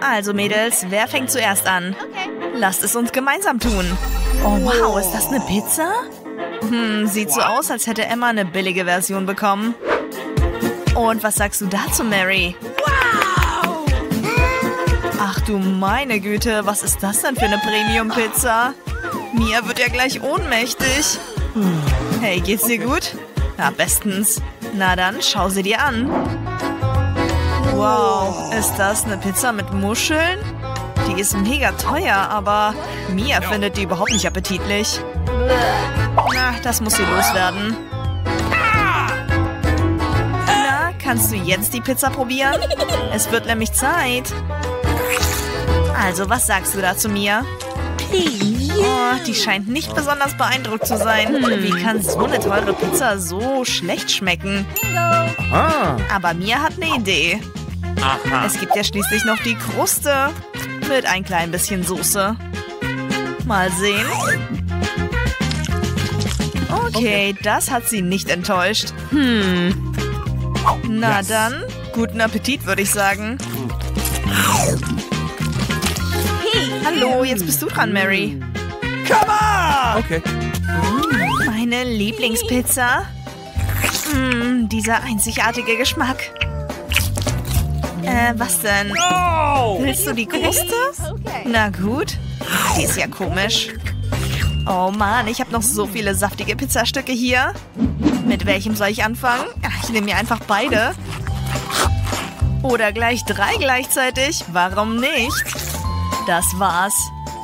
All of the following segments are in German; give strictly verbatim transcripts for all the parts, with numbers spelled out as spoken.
Also Mädels, wer fängt zuerst an? Okay. Lasst es uns gemeinsam tun. Oh wow, ist das eine Pizza? Hm, sieht so aus, als hätte Emma eine billige Version bekommen. Und was sagst du dazu, Mary? Wow! Ach du meine Güte, was ist das denn für eine Premium-Pizza? Mia wird ja gleich ohnmächtig. Hey, geht's dir gut? Na, bestens. Na dann, schau sie dir an. Wow, ist das eine Pizza mit Muscheln? Die ist mega teuer, aber Mia findet die überhaupt nicht appetitlich. Na, das muss sie loswerden. Na, kannst du jetzt die Pizza probieren? Es wird nämlich Zeit. Also, was sagst du dazu, Mia? Oh, die scheint nicht besonders beeindruckt zu sein. Hm, wie kann so eine teure Pizza so schlecht schmecken? Aber Mia hat eine Idee. Aha. Es gibt ja schließlich noch die Kruste. Mit ein klein bisschen Soße. Mal sehen. Okay, das hat sie nicht enttäuscht. Hm. Na dann, guten Appetit, würde ich sagen. Hallo, jetzt bist du dran, Mary. Come on! Okay. Meine Lieblingspizza. Mm, dieser einzigartige Geschmack. Äh, was denn? Willst du die Kruste? Na gut. Die ist ja komisch. Oh Mann, ich habe noch so viele saftige Pizzastücke hier. Mit welchem soll ich anfangen? Ich nehme mir einfach beide. Oder gleich drei gleichzeitig. Warum nicht? Das war's.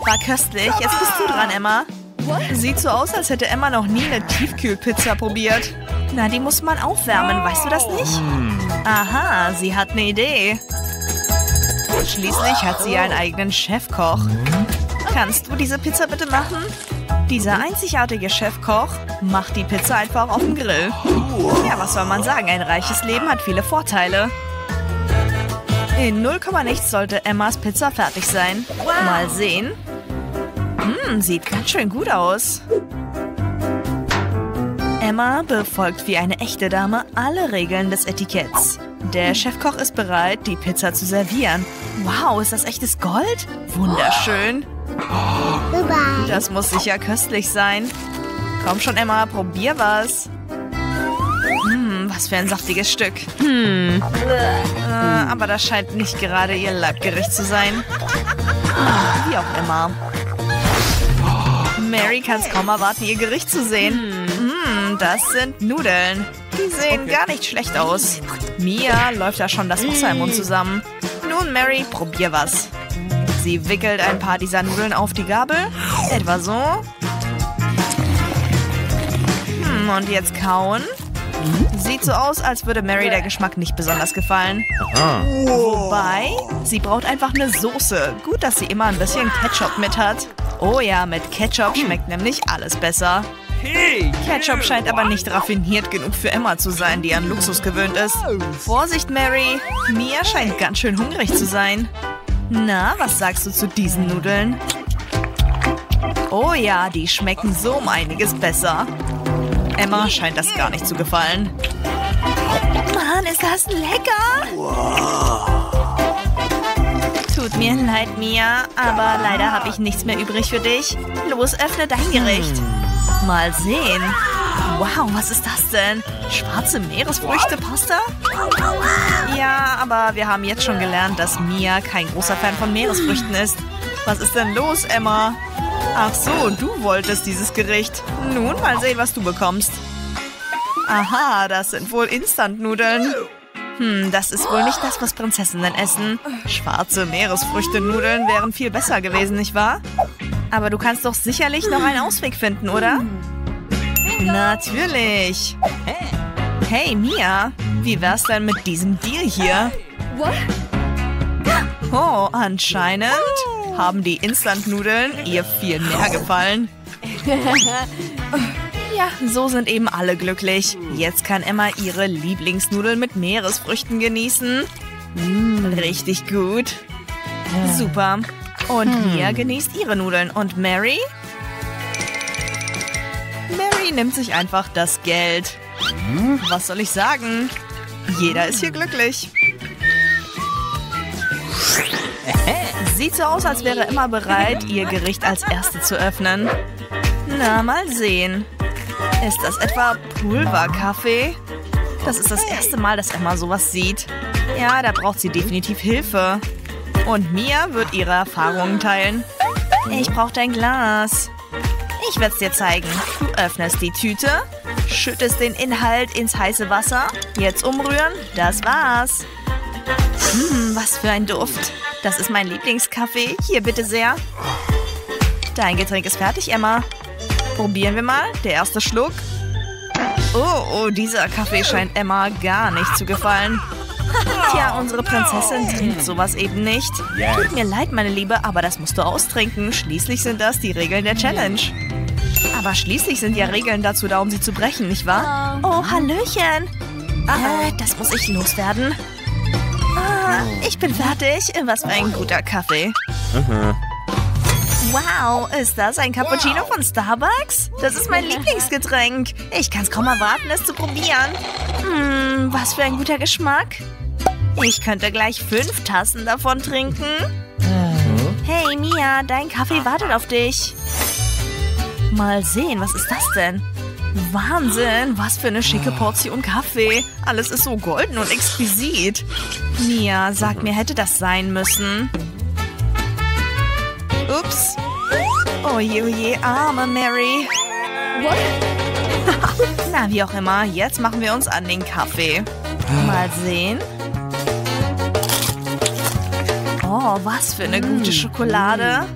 War köstlich. Jetzt bist du dran, Emma. Sieht so aus, als hätte Emma noch nie eine Tiefkühlpizza probiert. Na, die muss man aufwärmen, weißt du das nicht? Aha, sie hat eine Idee. Schließlich hat sie einen eigenen Chefkoch. Kannst du diese Pizza bitte machen? Dieser einzigartige Chefkoch macht die Pizza einfach auf dem Grill. Ja, was soll man sagen? Ein reiches Leben hat viele Vorteile. In null Komma nichts sollte Emmas Pizza fertig sein. Mal sehen. Hm, sieht ganz schön gut aus. Emma befolgt wie eine echte Dame alle Regeln des Etiketts. Der Chefkoch ist bereit, die Pizza zu servieren. Wow, ist das echtes Gold? Wunderschön. Das muss sicher köstlich sein. Komm schon, Emma, probier was. Hm, was für ein saftiges Stück. Hm. Äh, aber das scheint nicht gerade ihr Leibgericht zu sein. Hm, wie auch immer. Mary kann es kaum erwarten, ihr Gericht zu sehen. Hm, das sind Nudeln. Die sehen okay. gar nicht schlecht aus. Mia läuft da schon das Wasser im Mund zusammen. Nun, Mary, probier was. Sie wickelt ein paar dieser Nudeln auf die Gabel. Etwa so. Hm, und jetzt kauen. Sieht so aus, als würde Mary der Geschmack nicht besonders gefallen. Aha. Wobei, sie braucht einfach eine Soße. Gut, dass sie immer ein bisschen Ketchup mit hat. Oh ja, mit Ketchup schmeckt nämlich alles besser. Ketchup scheint aber nicht raffiniert genug für Emma zu sein, die an Luxus gewöhnt ist. Vorsicht, Mary! Mia scheint ganz schön hungrig zu sein. Na, was sagst du zu diesen Nudeln? Oh ja, die schmecken so um einiges besser. Emma scheint das gar nicht zu gefallen. Mann, ist das lecker! Tut mir leid, Mia, aber leider habe ich nichts mehr übrig für dich. Los, öffne dein Gericht. Mal sehen. Wow, was ist das denn? Schwarze Meeresfrüchte-Pasta? Ja, aber wir haben jetzt schon gelernt, dass Mia kein großer Fan von Meeresfrüchten ist. Was ist denn los, Emma? Ach so, du wolltest dieses Gericht. Nun, mal sehen, was du bekommst. Aha, das sind wohl Instant-Nudeln. Hm, das ist wohl nicht das, was Prinzessinnen essen. Schwarze Meeresfrüchte-Nudeln wären viel besser gewesen, nicht wahr? Aber du kannst doch sicherlich noch einen Ausweg finden, oder? Natürlich. Hey, Mia, wie wär's denn mit diesem Deal hier? Oh, anscheinend haben die Instant-Nudeln ihr viel mehr gefallen. Ja, so sind eben alle glücklich. Jetzt kann Emma ihre Lieblingsnudeln mit Meeresfrüchten genießen. Mm, richtig gut. Super. Und hm. Mia genießt ihre Nudeln. Und Mary? Mary nimmt sich einfach das Geld. Was soll ich sagen? Jeder ist hier glücklich. Sieht so aus, als wäre er immer bereit, ihr Gericht als Erste zu öffnen. Na, mal sehen. Ist das etwa Pulverkaffee? Das ist das erste Mal, dass Emma sowas sieht. Ja, da braucht sie definitiv Hilfe. Und Mia wird ihre Erfahrungen teilen. Ich brauche dein Glas. Ich werde es dir zeigen. Du öffnest die Tüte, schüttest den Inhalt ins heiße Wasser, jetzt umrühren, das war's. Hm, was für ein Duft. Das ist mein Lieblingskaffee. Hier, bitte sehr. Dein Getränk ist fertig, Emma. Probieren wir mal. Der erste Schluck. Oh, oh, dieser Kaffee scheint Emma gar nicht zu gefallen. Tja, unsere Prinzessin trinkt sowas eben nicht. Tut mir leid, meine Liebe, aber das musst du austrinken. Schließlich sind das die Regeln der Challenge. Aber schließlich sind ja Regeln dazu da, um sie zu brechen, nicht wahr? Oh, Hallöchen. Äh, das muss ich loswerden. Ah, ich bin fertig. Was für ein guter Kaffee. Wow, ist das ein Cappuccino von Starbucks? Das ist mein Lieblingsgetränk. Ich kann's kaum erwarten, es zu probieren. Hm, was für ein guter Geschmack. Ich könnte gleich fünf Tassen davon trinken. Hey, Mia, dein Kaffee wartet auf dich. Mal sehen, was ist das denn? Wahnsinn, was für eine schicke Portion Kaffee. Alles ist so golden und exquisit. Mia, sag mir, hätte das sein müssen? Ups. Oje, oje, arme Mary. What? Na, wie auch immer, jetzt machen wir uns an den Kaffee. Mal sehen. Oh, was für eine gute Schokolade.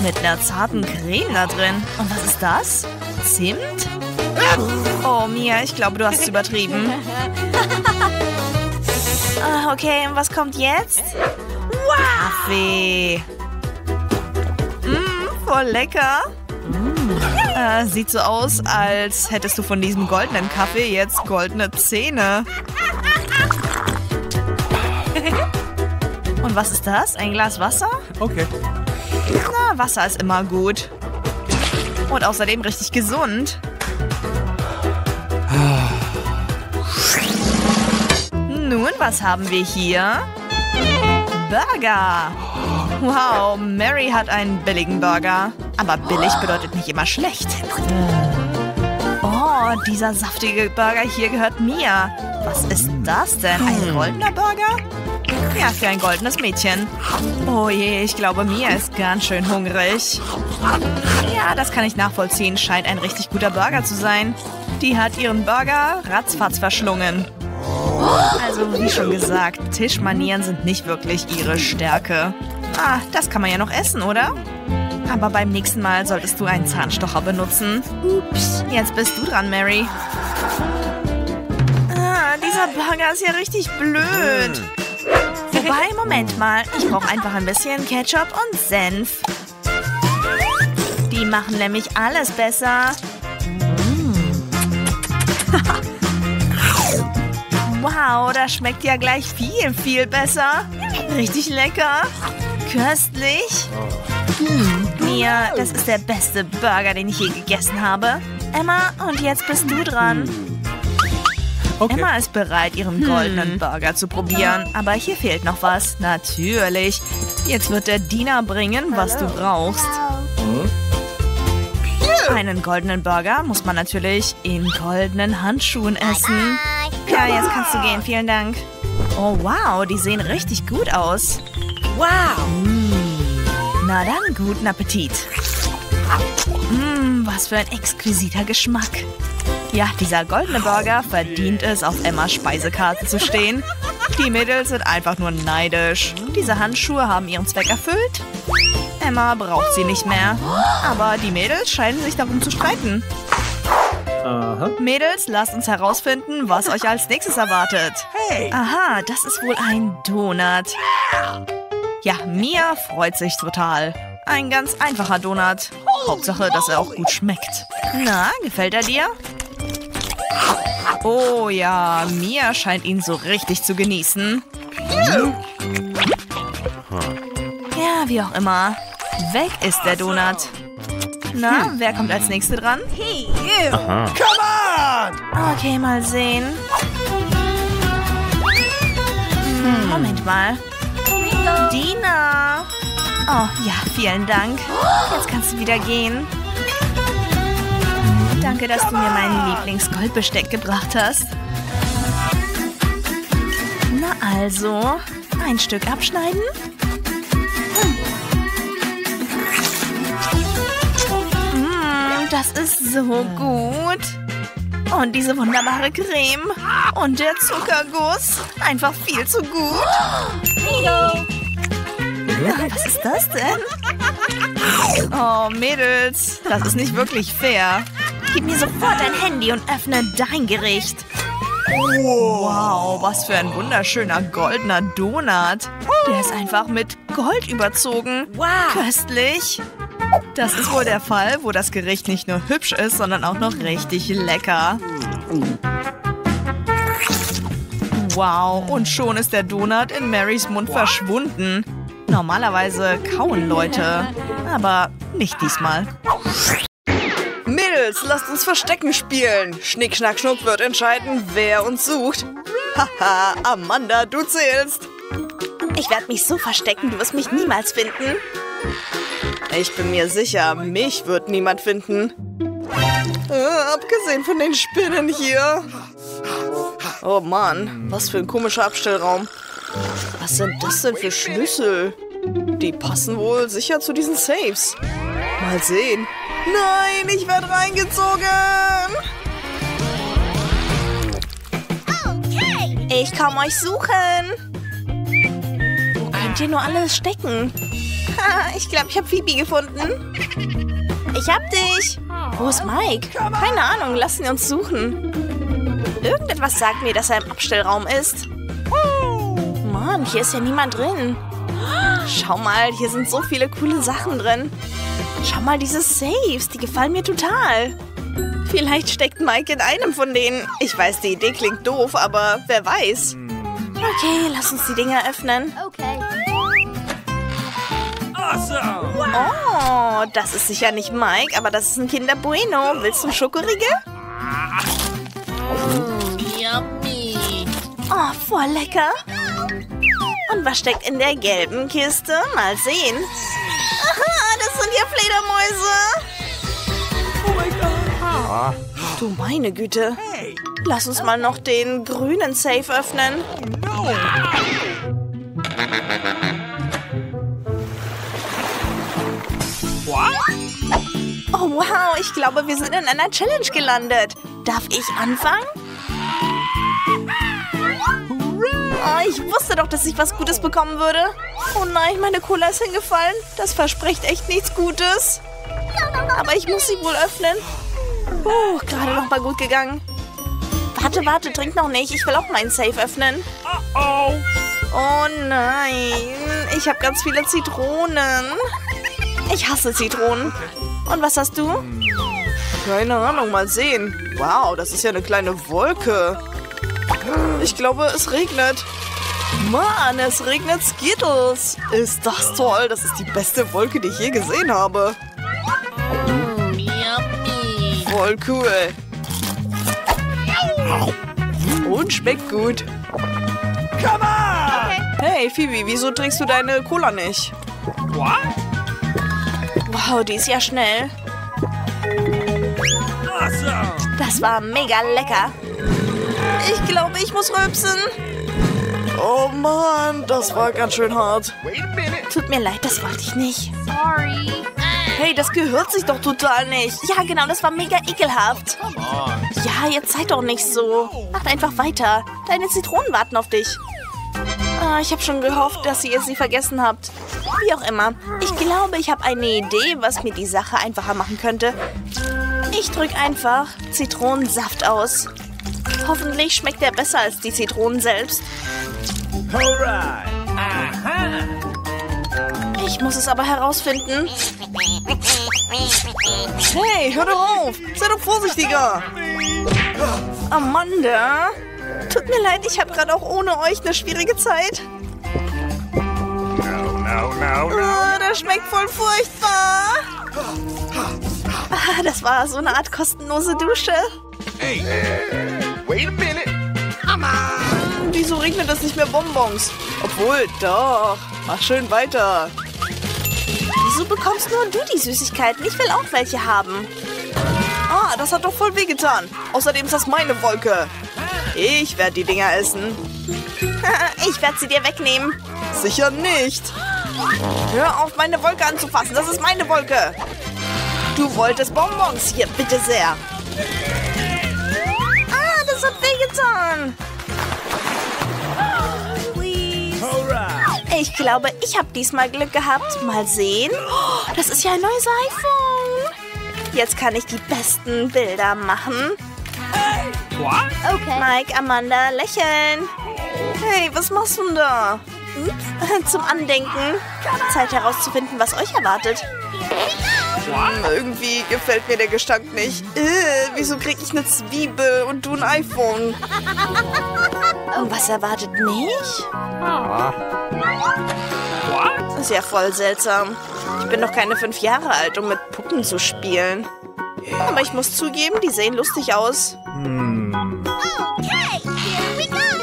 Mit einer zarten Creme da drin. Und was ist das? Zimt? Oh, Mia, ich glaube, du hast es übertrieben. Okay, und was kommt jetzt? Wow. Kaffee. Mmm, voll lecker. Mm. Äh, sieht so aus, als hättest du von diesem goldenen Kaffee jetzt goldene Zähne. Und was ist das? Ein Glas Wasser? Okay. Na, Wasser ist immer gut. Und außerdem richtig gesund. Nun, was haben wir hier? Burger. Wow, Mary hat einen billigen Burger. Aber billig bedeutet nicht immer schlecht. Oh, dieser saftige Burger hier gehört mir. Was ist das denn? Ein goldener Burger? Ja, für ein goldenes Mädchen. Oh je, ich glaube, Mia ist ganz schön hungrig. Ja, das kann ich nachvollziehen. Scheint ein richtig guter Burger zu sein. Die hat ihren Burger ratzfatz verschlungen. Also, wie schon gesagt, Tischmanieren sind nicht wirklich ihre Stärke. Ah, das kann man ja noch essen, oder? Aber beim nächsten Mal solltest du einen Zahnstocher benutzen. Ups, jetzt bist du dran, Mary. Ah, dieser Burger ist ja richtig blöd. Wobei, Moment mal, ich brauche einfach ein bisschen Ketchup und Senf. Die machen nämlich alles besser. Wow, das schmeckt ja gleich viel, viel besser. Richtig lecker. Köstlich. Hm, Mia, das ist der beste Burger, den ich je gegessen habe. Emma, und jetzt bist du dran. Okay. Emma ist bereit, ihren goldenen hm. Burger zu probieren. Aber hier fehlt noch was. Natürlich. Jetzt wird der Diener bringen, was Hallo. du brauchst. Hm? Einen goldenen Burger muss man natürlich in goldenen Handschuhen essen. Ja, jetzt kannst du gehen. Vielen Dank. Oh, wow. Die sehen richtig gut aus. Wow. Mm. Na dann, guten Appetit. Mm, was für ein exquisiter Geschmack. Ja, dieser goldene Burger verdient es, auf Emmas Speisekarte zu stehen. Die Mädels sind einfach nur neidisch. Diese Handschuhe haben ihren Zweck erfüllt. Emma braucht sie nicht mehr. Aber die Mädels scheinen sich darum zu streiten. Aha. Mädels, lasst uns herausfinden, was euch als nächstes erwartet. Hey. Aha, das ist wohl ein Donut. Ja, Mia freut sich total. Ein ganz einfacher Donut. Hauptsache, dass er auch gut schmeckt. Na, gefällt er dir? Oh ja, Mia scheint ihn so richtig zu genießen. Ja, wie auch immer. Weg ist der Donut. Na, wer kommt als Nächste dran? Aha. Come on! Okay, mal sehen. Hm, Moment mal. Dina. Oh, ja, vielen Dank. Jetzt kannst du wieder gehen. Danke, dass du mir meinen Lieblingsgoldbesteck gebracht hast. Na also, ein Stück abschneiden. Mmh, das ist so gut. Und diese wunderbare Creme. Und der Zuckerguss. Einfach viel zu gut. Was ist das denn? Oh, Mädels. Das ist nicht wirklich fair. Gib mir sofort dein Handy und öffne dein Gericht. Wow, was für ein wunderschöner goldener Donut. Der ist einfach mit Gold überzogen. Wow. Köstlich. Das ist wohl der Fall, wo das Gericht nicht nur hübsch ist, sondern auch noch richtig lecker. Wow, und schon ist der Donut in Marys Mund verschwunden. Normalerweise kauen Leute, aber nicht diesmal. Mädels, lasst uns Verstecken spielen. Schnick, Schnack, Schnuck wird entscheiden, wer uns sucht. Haha, Amanda, du zählst. Ich werde mich so verstecken, du wirst mich niemals finden. Ich bin mir sicher, mich wird niemand finden. Äh, abgesehen von den Spinnen hier. Oh Mann, was für ein komischer Abstellraum. Was sind das denn für Schlüssel? Die passen wohl sicher zu diesen Safes. Mal sehen. Nein, ich werde reingezogen. Ich komme euch suchen. Wo könnt ihr nur alles stecken? Ha, ich glaube, ich habe Phoebe gefunden. Ich hab dich. Wo ist Mike? Keine Ahnung, lassen wir uns suchen. Irgendetwas sagt mir, dass er im Abstellraum ist. Mann, hier ist ja niemand drin. Schau mal, hier sind so viele coole Sachen drin. Schau mal, diese Safes, die gefallen mir total. Vielleicht steckt Mike in einem von denen. Ich weiß, die Idee klingt doof, aber wer weiß. Okay, lass uns die Dinger öffnen. Okay. Oh, das ist sicher nicht Mike, aber das ist ein Kinder Bueno. Willst du ein Schokoriegel? Oh, voll lecker. Und was steckt in der gelben Kiste? Mal sehen. Aha, das sind ja Fledermäuse. Oh mein Gott. Du meine Güte. Lass uns mal noch den grünen Safe öffnen. Oh wow, ich glaube, wir sind in einer Challenge gelandet. Darf ich anfangen? Oh, ich wusste doch, dass ich was Gutes bekommen würde. Oh nein, meine Cola ist hingefallen. Das verspricht echt nichts Gutes. Aber ich muss sie wohl öffnen. Uh, gerade noch mal gut gegangen. Warte, warte, trink noch nicht. Ich will auch meinen Safe öffnen. Oh nein, ich habe ganz viele Zitronen. Ich hasse Zitronen. Und was hast du? Keine Ahnung, mal sehen. Wow, das ist ja eine kleine Wolke. Ich glaube, es regnet. Mann, es regnet Skittles. Ist das toll. Das ist die beste Wolke, die ich je gesehen habe. Voll cool. Und schmeckt gut. Come on! Hey, Phoebe, wieso trinkst du deine Cola nicht? What? Wow, die ist ja schnell. Das war mega lecker. Ich glaube, ich muss rülpsen. Oh Mann, das war ganz schön hart. Tut mir leid, das wollte ich nicht. Sorry. Hey, das gehört sich doch total nicht. Ja, genau, das war mega ekelhaft. Ja, jetzt seid doch nicht so. Macht einfach weiter. Deine Zitronen warten auf dich. Ah, ich habe schon gehofft, dass ihr sie vergessen habt. Wie auch immer. Ich glaube, ich habe eine Idee, was mir die Sache einfacher machen könnte. Ich drücke einfach Zitronensaft aus. Hoffentlich schmeckt er besser als die Zitronen selbst. Ich muss es aber herausfinden. Hey, hör doch auf! Sei doch vorsichtiger! Amanda! Tut mir leid, ich habe gerade auch ohne euch eine schwierige Zeit. Oh, das schmeckt voll furchtbar. Ah, das war so eine Art kostenlose Dusche. Hey, wait a minute. Wieso regnet das nicht mehr Bonbons? Obwohl, doch. Mach schön weiter. Wieso bekommst nur du die Süßigkeiten? Ich will auch welche haben. Ah, das hat doch voll wehgetan. Außerdem ist das meine Wolke. Ich werde die Dinger essen. Ich werde sie dir wegnehmen. Sicher nicht. Hör auf, meine Wolke anzufassen. Das ist meine Wolke. Du wolltest Bonbons hier, bitte sehr. Ah, das hat wehgetan. Ich glaube, ich habe diesmal Glück gehabt. Mal sehen. Oh, das ist ja ein neues iPhone. Jetzt kann ich die besten Bilder machen. Okay. Mike, Amanda, lächeln. Hey, was machst du denn da? Ups. Zum Andenken. Zeit herauszufinden, was euch erwartet. Hm, irgendwie gefällt mir der Gestank nicht. Äh, wieso kriege ich eine Zwiebel und du ein iPhone? Und was erwartet mich? Das ist ja voll seltsam. Ich bin noch keine fünf Jahre alt, um mit Puppen zu spielen. Aber ich muss zugeben, die sehen lustig aus.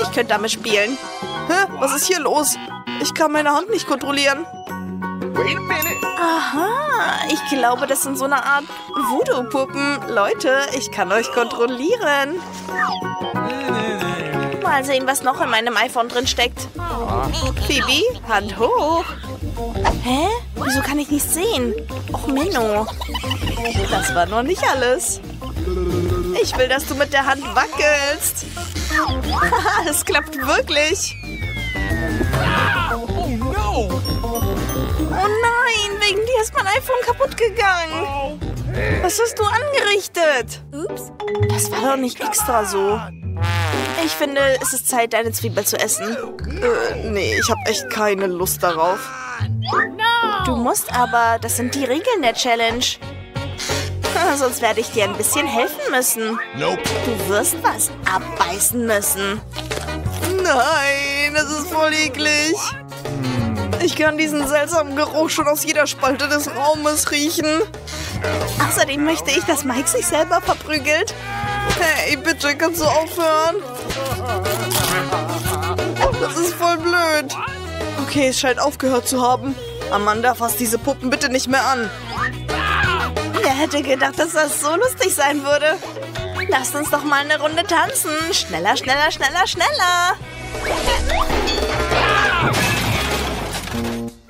Ich könnte damit spielen. Hä? Was ist hier los? Ich kann meine Hand nicht kontrollieren. Aha, ich glaube, das sind so eine Art Voodoo-Puppen. Leute, ich kann euch kontrollieren. Mal sehen, was noch in meinem iPhone drin steckt. Phoebe, Hand hoch. Hä? Wieso kann ich nichts sehen? Och, Menno. Das war noch nicht alles. Ich will, dass du mit der Hand wackelst. Haha, das klappt wirklich. Oh nein, wegen dir ist mein iPhone kaputt gegangen. Was hast du angerichtet? Ups. Das war doch nicht extra so. Ich finde, es ist Zeit, deine Zwiebel zu essen. Äh, nee, ich habe echt keine Lust darauf. Du musst aber, das sind die Regeln der Challenge. Sonst werde ich dir ein bisschen helfen müssen. Du wirst was abbeißen müssen. Nein, das ist voll eklig. Ich kann diesen seltsamen Geruch schon aus jeder Spalte des Raumes riechen. Außerdem möchte ich, dass Mike sich selber verprügelt. Hey, bitte, kannst du aufhören? Das ist voll blöd. Okay, es scheint aufgehört zu haben. Amanda, fass diese Puppen bitte nicht mehr an. Wer hätte gedacht, dass das so lustig sein würde? Lasst uns doch mal eine Runde tanzen. Schneller, schneller, schneller, schneller.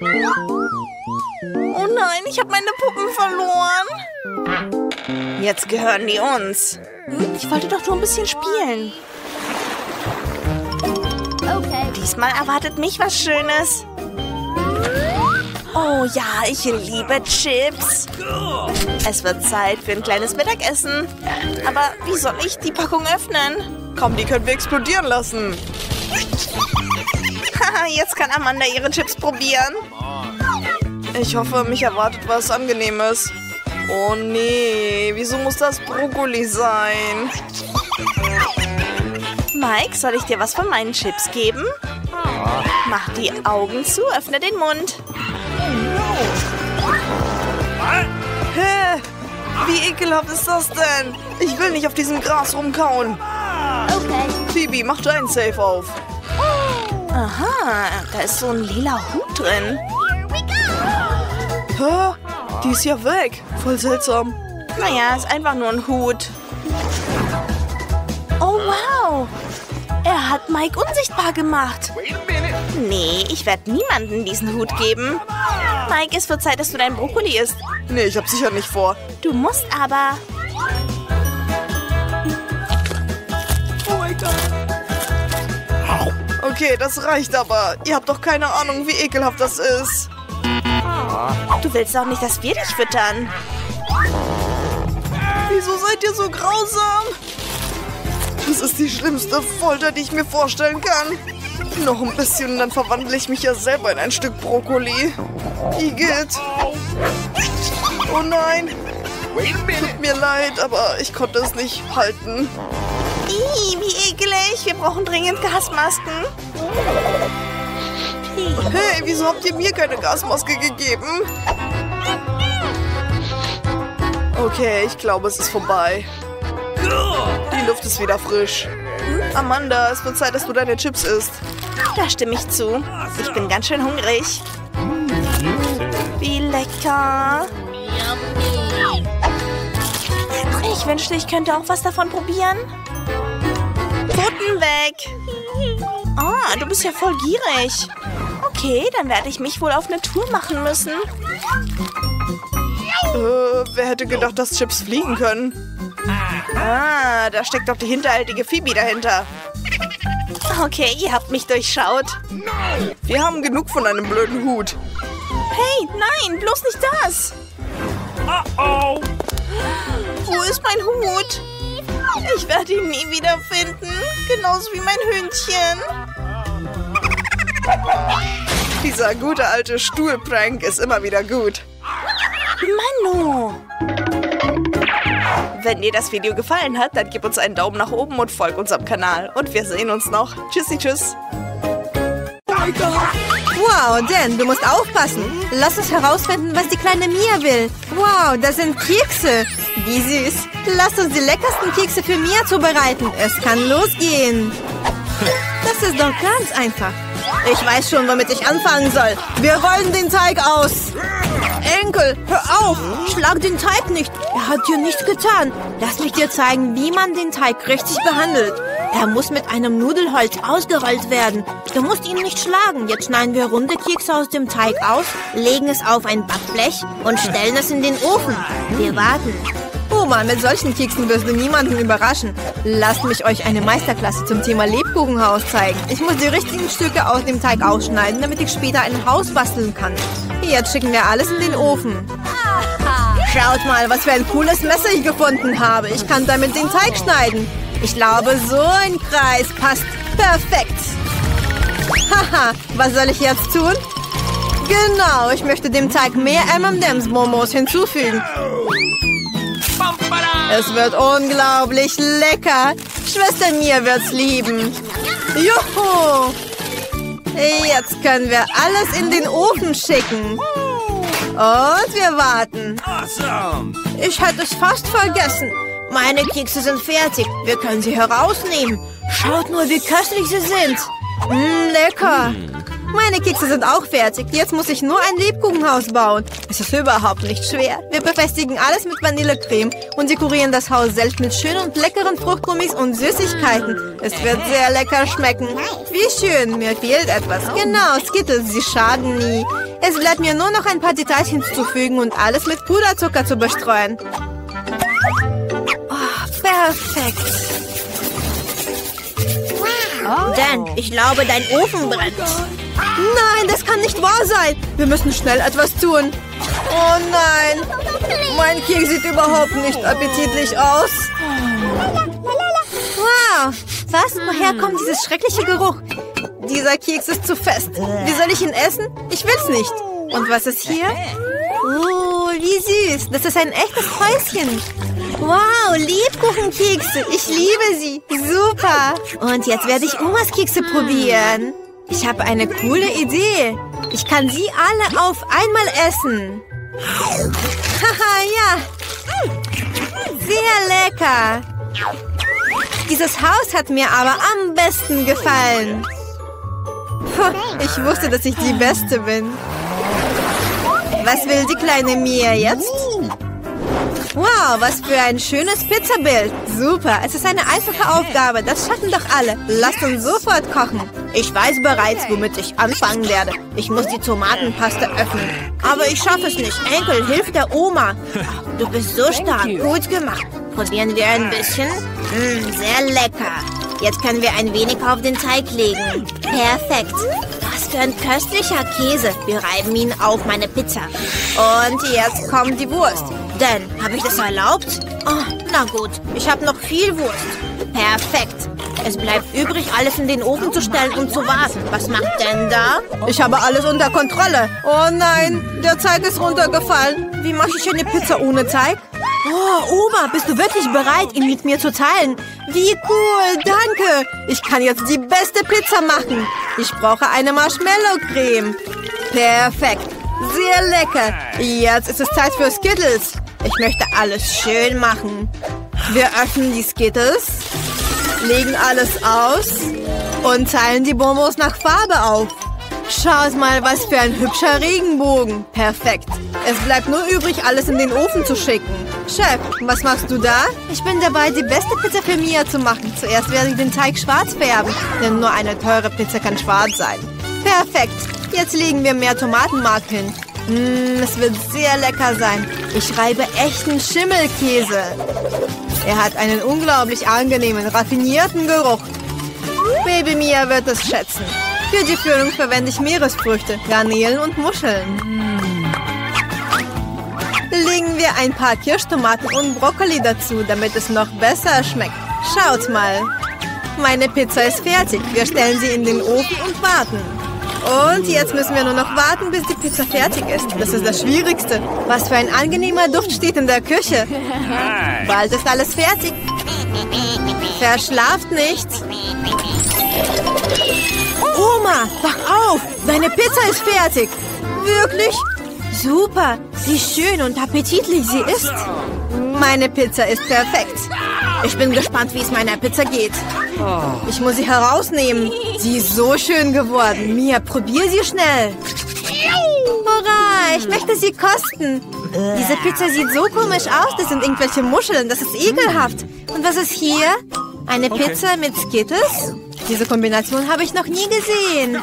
Oh nein, ich habe meine Puppen verloren. Jetzt gehören die uns. Ich wollte doch nur ein bisschen spielen. Okay. Diesmal erwartet mich was Schönes. Oh ja, ich liebe Chips. Es wird Zeit für ein kleines Mittagessen. Aber wie soll ich die Packung öffnen? Komm, die können wir explodieren lassen. Haha, jetzt kann Amanda ihre Chips probieren. Ich hoffe, mich erwartet was Angenehmes. Oh nee, wieso muss das Brokkoli sein? Mike, soll ich dir was von meinen Chips geben? Mach die Augen zu, öffne den Mund. Hä? Wie ekelhaft ist das denn? Ich will nicht auf diesem Gras rumkauen. Okay. Phoebe, mach deinen Safe auf. Aha, da ist so ein lila Hut drin. Hä? Die ist ja weg. Voll seltsam. Naja, ist einfach nur ein Hut. Oh, wow. Er hat Mike unsichtbar gemacht. Nee, ich werde niemandem diesen Hut geben. Mike, es wird Zeit, dass du dein Brokkoli isst. Nee, ich hab's sicher nicht vor. Du musst aber... Okay, das reicht aber. Ihr habt doch keine Ahnung, wie ekelhaft das ist. Du willst doch nicht, dass wir dich füttern. Wieso seid ihr so grausam? Das ist die schlimmste Folter, die ich mir vorstellen kann. Noch ein bisschen, dann verwandle ich mich ja selber in ein Stück Brokkoli. Igitt. Oh nein. Tut mir leid, aber ich konnte es nicht halten. Ih, wie ekelig. Wir brauchen dringend Gasmasken. Hey, wieso habt ihr mir keine Gasmaske gegeben? Okay, ich glaube, es ist vorbei. Die Luft ist wieder frisch. Amanda, es wird Zeit, dass du deine Chips isst. Da stimme ich zu. Ich bin ganz schön hungrig. Wie lecker. Ich wünschte, ich könnte auch was davon probieren. Pfoten weg. Ah, du bist ja voll gierig. Okay, dann werde ich mich wohl auf eine Tour machen müssen. Äh, wer hätte gedacht, dass Chips fliegen können? Ah, da steckt doch die hinterhältige Phoebe dahinter. Okay, ihr habt mich durchschaut. Wir haben genug von einem blöden Hut. Hey, nein, bloß nicht das. Uh-oh. Wo ist mein Hut? Ich werde ihn nie wiederfinden. Genauso wie mein Hündchen. Dieser gute alte Stuhlprank ist immer wieder gut. Manu! Wenn dir das Video gefallen hat, dann gib uns einen Daumen nach oben und folg unserem Kanal. Und wir sehen uns noch. Tschüssi, tschüss. Wow, Dan, du musst aufpassen. Lass uns herausfinden, was die kleine Mia will. Wow, das sind Kekse. Wie süß. Lass uns die leckersten Kekse für Mia zubereiten. Es kann losgehen. Das ist doch ganz einfach. Ich weiß schon, womit ich anfangen soll. Wir rollen den Teig aus. Enkel, hör auf. Schlag den Teig nicht. Er hat dir nichts getan. Lass mich dir zeigen, wie man den Teig richtig behandelt. Er muss mit einem Nudelholz ausgerollt werden. Du musst ihn nicht schlagen. Jetzt schneiden wir runde Kekse aus dem Teig aus, legen es auf ein Backblech und stellen es in den Ofen. Wir warten. Oma, mit solchen Keksen wirst du niemanden überraschen. Lasst mich euch eine Meisterklasse zum Thema Lebkuchenhaus zeigen. Ich muss die richtigen Stücke aus dem Teig ausschneiden, damit ich später ein Haus basteln kann. Jetzt schicken wir alles in den Ofen. Schaut mal, was für ein cooles Messer ich gefunden habe. Ich kann damit den Teig schneiden. Ich glaube, so ein Kreis passt perfekt. Haha, was soll ich jetzt tun? Genau, ich möchte dem Teig mehr M und M's-Bonbons hinzufügen. Es wird unglaublich lecker. Schwester Mia wird's lieben. Juhu! Jetzt können wir alles in den Ofen schicken. Und wir warten. Ich hatte es fast vergessen. Meine Kekse sind fertig. Wir können sie herausnehmen. Schaut nur, wie köstlich sie sind. Mh, lecker. Meine Kekse sind auch fertig. Jetzt muss ich nur ein Lebkuchenhaus bauen. Es ist überhaupt nicht schwer. Wir befestigen alles mit Vanillecreme und dekorieren das Haus selbst mit schönen und leckeren Fruchtgummis und Süßigkeiten. Es wird sehr lecker schmecken. Wie schön. Mir fehlt etwas. Genau, Skittles, sie schaden nie. Es bleibt mir nur noch ein paar Details hinzufügen und alles mit Puderzucker zu bestreuen. Perfekt. Wow. Dan, ich glaube, dein Ofen brennt. Nein, das kann nicht wahr sein. Wir müssen schnell etwas tun. Oh nein. Mein Keks sieht überhaupt nicht appetitlich aus. Wow. Was? Woher kommt dieses schreckliche Geruch? Dieser Keks ist zu fest. Wie soll ich ihn essen? Ich will's nicht. Und was ist hier? Oh, wie süß. Das ist ein echtes Häuschen. Wow, Lebkuchenkekse. Ich liebe sie. Super. Und jetzt werde ich Omas Kekse probieren. Ich habe eine coole Idee. Ich kann sie alle auf einmal essen. Haha, ja. Sehr lecker. Dieses Haus hat mir aber am besten gefallen. Ich wusste, dass ich die Beste bin. Was will die kleine Mia jetzt? Wow, was für ein schönes Pizzabild. Super, es ist eine einfache Aufgabe. Das schaffen doch alle. Lasst uns sofort kochen. Ich weiß bereits, womit ich anfangen werde. Ich muss die Tomatenpaste öffnen. Aber ich schaffe es nicht. Enkel, hilf der Oma. Du bist so stark. Gut gemacht. Probieren wir ein bisschen. Mm, sehr lecker. Jetzt können wir ein wenig auf den Teig legen. Perfekt. Was für ein köstlicher Käse. Wir reiben ihn auf meine Pizza. Und jetzt kommt die Wurst. Denn, habe ich das erlaubt? Oh, na gut, ich habe noch viel Wurst. Perfekt. Es bleibt übrig, alles in den Ofen zu stellen und zu warten. Was macht denn da? Ich habe alles unter Kontrolle. Oh nein, der Teig ist runtergefallen. Wie mache ich eine Pizza ohne Teig? Oh, Oma, bist du wirklich bereit, ihn mit mir zu teilen? Wie cool, danke. Ich kann jetzt die beste Pizza machen. Ich brauche eine Marshmallow-Creme. Perfekt, sehr lecker. Jetzt ist es Zeit für Skittles. Ich möchte alles schön machen. Wir öffnen die Skittles, legen alles aus und teilen die Bonbons nach Farbe auf. Schaut mal, was für ein hübscher Regenbogen. Perfekt. Es bleibt nur übrig, alles in den Ofen zu schicken. Chef, was machst du da? Ich bin dabei, die beste Pizza für Mia zu machen. Zuerst werde ich den Teig schwarz färben, denn nur eine teure Pizza kann schwarz sein. Perfekt. Jetzt legen wir mehr Tomatenmark hin. Mmm, es wird sehr lecker sein. Ich reibe echten Schimmelkäse. Er hat einen unglaublich angenehmen, raffinierten Geruch. Baby Mia wird es schätzen. Für die Füllung verwende ich Meeresfrüchte, Garnelen und Muscheln. Legen wir ein paar Kirschtomaten und Brokkoli dazu, damit es noch besser schmeckt. Schaut mal. Meine Pizza ist fertig. Wir stellen sie in den Ofen und warten. Und jetzt müssen wir nur noch warten, bis die Pizza fertig ist. Das ist das Schwierigste. Was für ein angenehmer Duft steht in der Küche. Bald ist alles fertig. Verschlaft nicht. Oma, wach auf! Deine Pizza ist fertig! Wirklich? Super! Wie schön und appetitlich sie ist! Meine Pizza ist perfekt! Ich bin gespannt, wie es meiner Pizza geht. Ich muss sie herausnehmen. Sie ist so schön geworden. Mia, probier sie schnell. Hurra, ich möchte sie kosten. Diese Pizza sieht so komisch aus. Das sind irgendwelche Muscheln. Das ist ekelhaft. Und was ist hier? Eine Pizza mit Skittles? Diese Kombination habe ich noch nie gesehen.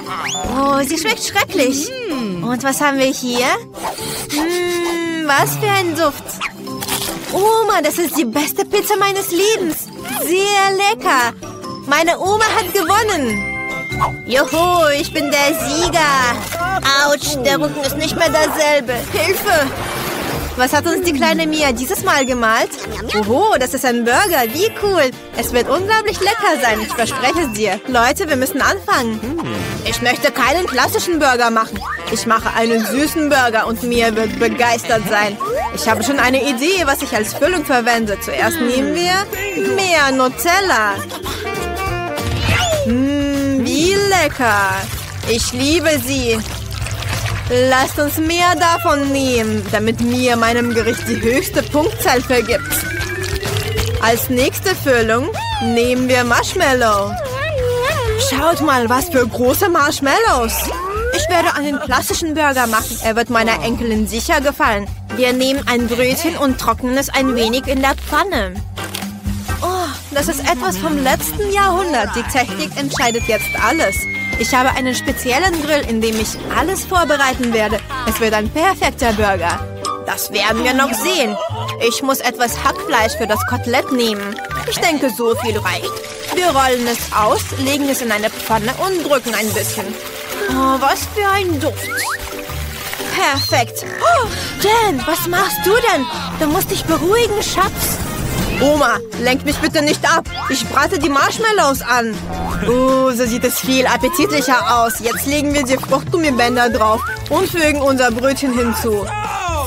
Oh, sie schmeckt schrecklich. Und was haben wir hier? Hm, was für ein Duft. Oma, das ist die beste Pizza meines Lebens. Sehr lecker. Meine Oma hat gewonnen. Juhu, ich bin der Sieger. Autsch, der Rücken ist nicht mehr derselbe. Hilfe. Was hat uns die kleine Mia dieses Mal gemalt? Oho, das ist ein Burger. Wie cool. Es wird unglaublich lecker sein. Ich verspreche es dir. Leute, wir müssen anfangen. Ich möchte keinen klassischen Burger machen. Ich mache einen süßen Burger und Mia wird begeistert sein. Ich habe schon eine Idee, was ich als Füllung verwende. Zuerst nehmen wir mehr Nutella. Mmm, wie lecker. Ich liebe sie. Lasst uns mehr davon nehmen, damit Mia meinem Gericht die höchste Punktzahl vergibt. Als nächste Füllung nehmen wir Marshmallow. Schaut mal, was für große Marshmallows. Ich werde einen klassischen Burger machen. Er wird meiner Enkelin sicher gefallen. Wir nehmen ein Brötchen und trocknen es ein wenig in der Pfanne. Oh, das ist etwas vom letzten Jahrhundert. Die Technik entscheidet jetzt alles. Ich habe einen speziellen Grill, in dem ich alles vorbereiten werde. Es wird ein perfekter Burger. Das werden wir noch sehen. Ich muss etwas Hackfleisch für das Kotelett nehmen. Ich denke, so viel reicht. Wir rollen es aus, legen es in eine Pfanne und drücken ein bisschen. Oh, was für ein Duft. Perfekt. Oh, Jen, was machst du denn? Du musst dich beruhigen, Schatz. Oma, lenk mich bitte nicht ab. Ich brate die Marshmallows an. Oh, so sieht es viel appetitlicher aus. Jetzt legen wir die Fruchtgummibänder drauf und fügen unser Brötchen hinzu.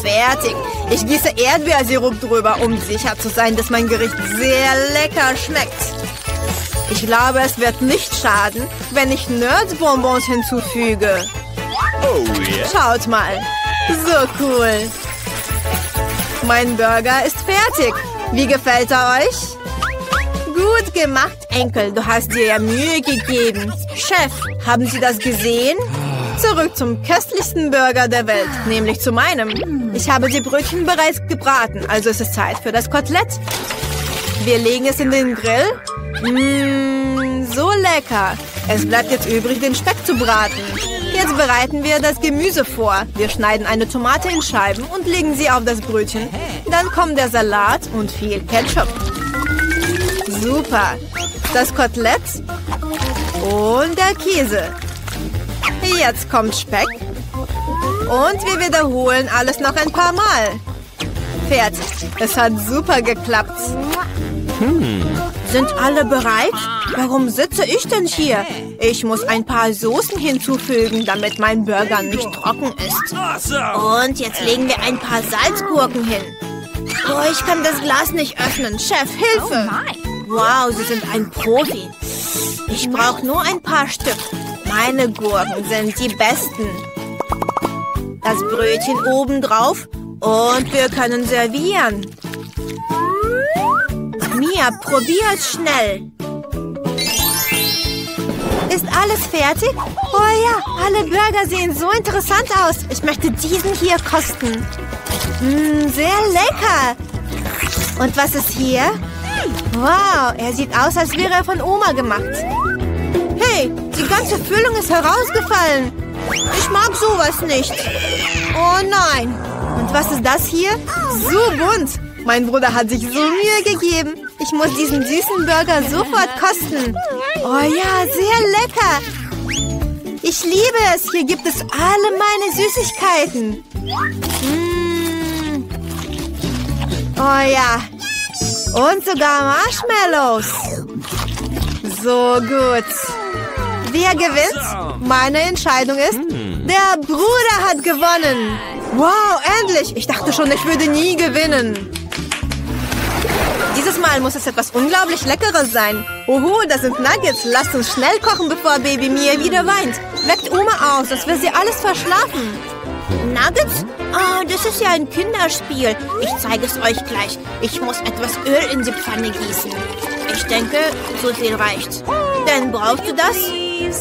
Fertig. Ich gieße Erdbeersirup drüber, um sicher zu sein, dass mein Gericht sehr lecker schmeckt. Ich glaube, es wird nicht schaden, wenn ich Nerds-Bonbons hinzufüge. Oh, yeah. Schaut mal. So cool. Mein Burger ist fertig. Wie gefällt er euch? Gut gemacht, Enkel. Du hast dir ja Mühe gegeben. Chef, haben Sie das gesehen? Zurück zum köstlichsten Burger der Welt, nämlich zu meinem. Ich habe die Brötchen bereits gebraten, also ist es Zeit für das Kotelett. Wir legen es in den Grill. Mmm, so lecker. Es bleibt jetzt übrig, den Speck zu braten. Jetzt bereiten wir das Gemüse vor. Wir schneiden eine Tomate in Scheiben und legen sie auf das Brötchen. Dann kommt der Salat und viel Ketchup. Super. Das Kotelett und der Käse. Jetzt kommt Speck. Und wir wiederholen alles noch ein paar Mal. Fertig. Es hat super geklappt. Hm. Sind alle bereit? Warum sitze ich denn hier? Ich muss ein paar Soßen hinzufügen, damit mein Burger nicht trocken ist. Und jetzt legen wir ein paar Salzgurken hin. Oh, ich kann das Glas nicht öffnen. Chef, Hilfe! Wow, Sie sind ein Profi. Ich brauche nur ein paar Stück. Meine Gurken sind die besten. Das Brötchen obendrauf und wir können servieren. Mia, probier es schnell. Ist alles fertig? Oh ja, alle Burger sehen so interessant aus. Ich möchte diesen hier kosten. Mm, sehr lecker. Und was ist hier? Wow, er sieht aus, als wäre er von Oma gemacht. Hey, die ganze Füllung ist herausgefallen. Ich mag sowas nicht. Oh nein. Und was ist das hier? So bunt. Mein Bruder hat sich so Mühe gegeben. Ich muss diesen süßen Burger sofort kosten. Oh ja, sehr lecker. Ich liebe es. Hier gibt es alle meine Süßigkeiten. Mm. Oh ja. Und sogar Marshmallows. So gut. Wer gewinnt? Meine Entscheidung ist, der Bruder hat gewonnen. Wow, endlich. Ich dachte schon, ich würde nie gewinnen. Dieses Mal muss es etwas unglaublich Leckeres sein. Oho, das sind Nuggets. Lasst uns schnell kochen, bevor Baby Mia wieder weint. Weckt Oma aus, als wäre sie alles verschlafen. Nuggets? Oh, das ist ja ein Kinderspiel. Ich zeige es euch gleich. Ich muss etwas Öl in die Pfanne gießen. Ich denke, so viel reicht. Denn brauchst du das?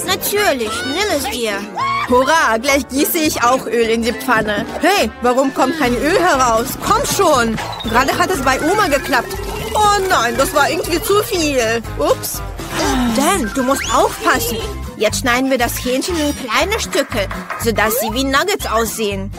Natürlich, nimm es dir. Hurra, gleich gieße ich auch Öl in die Pfanne. Hey, warum kommt kein Öl heraus? Komm schon! Gerade hat es bei Oma geklappt. Oh nein, das war irgendwie zu viel. Ups. Denn du musst aufpassen. Jetzt schneiden wir das Hähnchen in kleine Stücke, sodass sie wie Nuggets aussehen.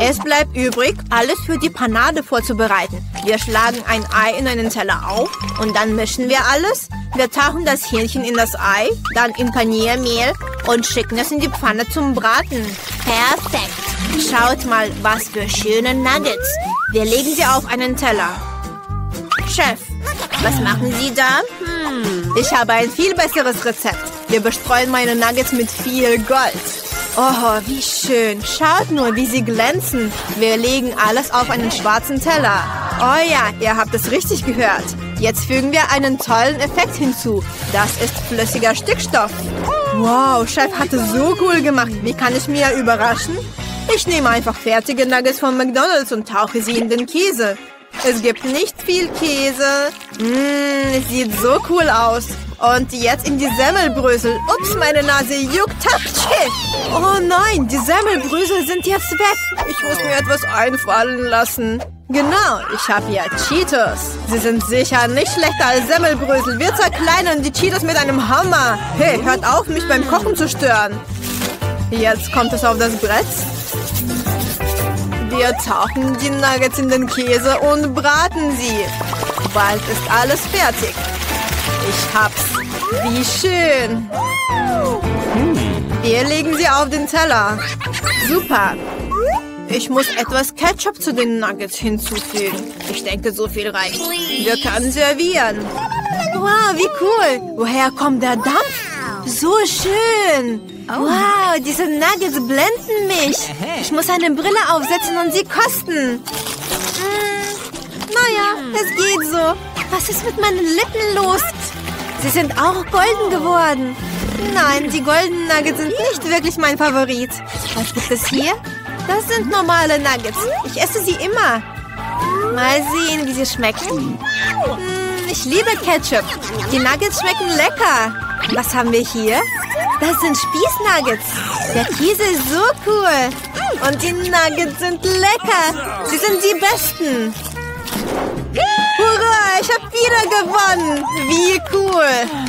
Es bleibt übrig, alles für die Panade vorzubereiten. Wir schlagen ein Ei in einen Teller auf und dann mischen wir alles. Wir tauchen das Hähnchen in das Ei, dann in Paniermehl und schicken es in die Pfanne zum Braten. Perfekt! Schaut mal, was für schöne Nuggets. Wir legen sie auf einen Teller. Chef, was machen Sie da? Hm, ich habe ein viel besseres Rezept. Wir bestreuen meine Nuggets mit viel Gold. Oh, wie schön. Schaut nur, wie sie glänzen. Wir legen alles auf einen schwarzen Teller. Oh ja, ihr habt es richtig gehört. Jetzt fügen wir einen tollen Effekt hinzu. Das ist flüssiger Stickstoff. Wow, Chef hatte so cool gemacht. Wie kann ich mir überraschen? Ich nehme einfach fertige Nuggets von McDonald's und tauche sie in den Käse. Es gibt nicht viel Käse. Mmm, sieht so cool aus. Und jetzt in die Semmelbrösel. Ups, meine Nase juckt. Oh nein, die Semmelbrösel sind jetzt weg. Ich muss mir etwas einfallen lassen. Genau, ich habe hier Cheetos. Sie sind sicher nicht schlechter als Semmelbrösel. Wir zerkleinern die Cheetos mit einem Hammer. Hey, hört auf, mich beim Kochen zu stören. Jetzt kommt es auf das Brett. Wir tauchen die Nuggets in den Käse und braten sie. Bald ist alles fertig. Ich hab's. Wie schön. Wir legen sie auf den Teller. Super. Ich muss etwas Ketchup zu den Nuggets hinzufügen. Ich denke, so viel reicht. Wir können servieren. Wow, wie cool. Woher kommt der Dampf? So schön. Wow, diese Nuggets blenden mich. Ich muss eine Brille aufsetzen und sie kosten. Hm, naja, es geht so. Was ist mit meinen Lippen los? Sie sind auch golden geworden. Nein, die goldenen Nuggets sind nicht wirklich mein Favorit. Was gibt es hier? Das sind normale Nuggets. Ich esse sie immer. Mal sehen, wie sie schmecken. Hm, ich liebe Ketchup. Die Nuggets schmecken lecker. Was haben wir hier? Das sind Spießnuggets. Der Käse ist so cool. Und die Nuggets sind lecker. Sie sind die besten. Hurra, ich habe wieder gewonnen. Wie cool.